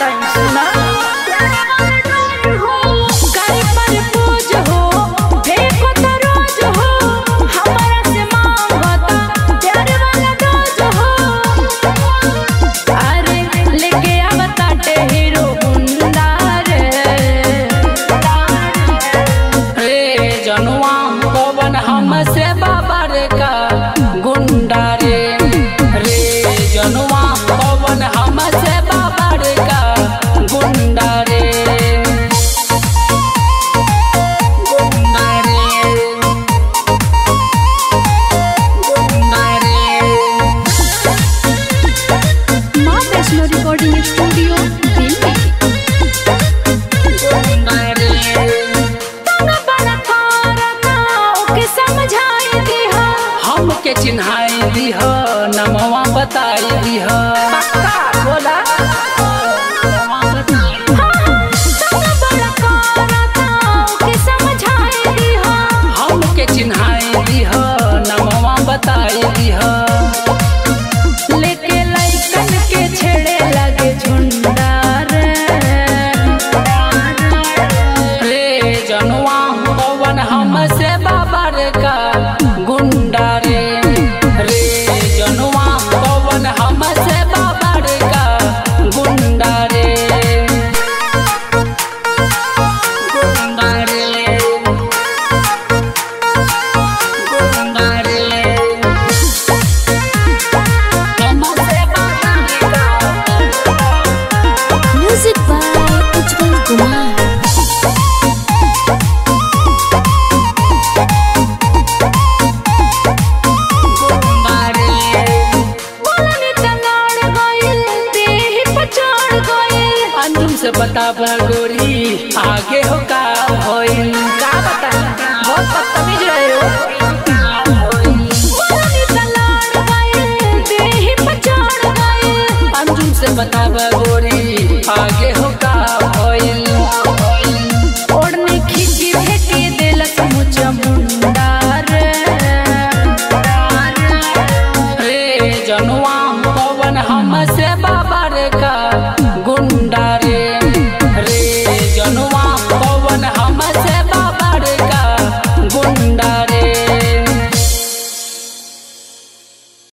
Time सुना हमसे बा बड़का गुंडा रे रे जनुआ पवन हमसे बा बड़का गुंडा रे गुंडा रे गुंडा रे। मां वैष्णो रिकॉर्डिंग स्टूडियो गुंडा रे हमके चिन्हाई दीह नमवा बताई दीह पक्का बोला समझाई दीह हमके चिन्हाई दीह नमवा बताई दीह लेके लइकन के छेड़े लगे झुंडा रे जनुआ पवन हमसे बा बड़का गुंडा रे रे जनुआ पवन हमसे बा बड़का गुंडा रे गुंडा रे गुंडा रे हमसे बा बड़का। Music by Ujjwal Kumar. हमसे बताब गोरी आगे हो का होइल का बता बहुत बदतमीज रहे हो बोलनी तलाड़ गए देही पछाड़ गए हमसे बताब गोरी आगे हो का होइल ओढ़नी खींची फेंके देलक मुझ मुंडा रे जनुआ पवन हमसे बा बड़का